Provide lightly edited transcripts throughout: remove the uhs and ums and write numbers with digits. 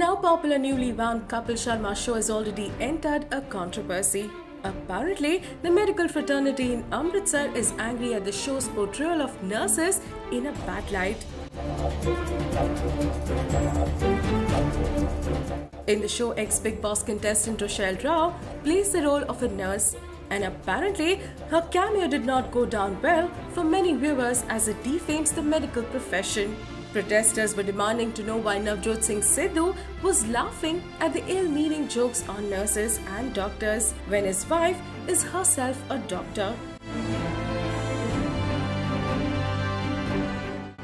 now popular newly bound Kapil Sharma show has already entered a controversy. Apparently, the medical fraternity in Amritsar is angry at the show's portrayal of nurses in a bad light. In the show, ex-Bigg Boss contestant Rochelle Rao plays the role of a nurse, and apparently her cameo did not go down well for many viewers as it defames the medical profession. Protesters were demanding to know why Navjot Singh Sidhu was laughing at the ill-meaning jokes on nurses and doctors when his wife is herself a doctor.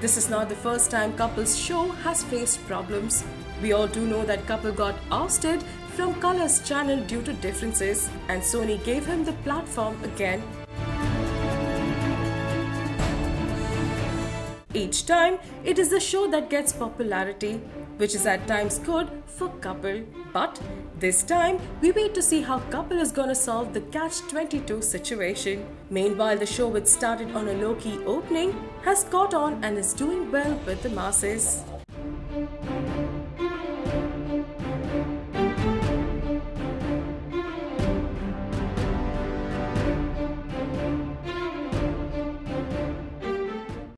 This is not the first time Kapil's show has faced problems. We all do know that Kapil got ousted from Colors channel due to differences, and Sony gave him the platform again. Each time, it is the show that gets popularity, which is at times good for Kapil. But this time, we wait to see how Kapil is gonna solve the catch-22 situation. Meanwhile, the show, which started on a low-key opening, has caught on and is doing well with the masses.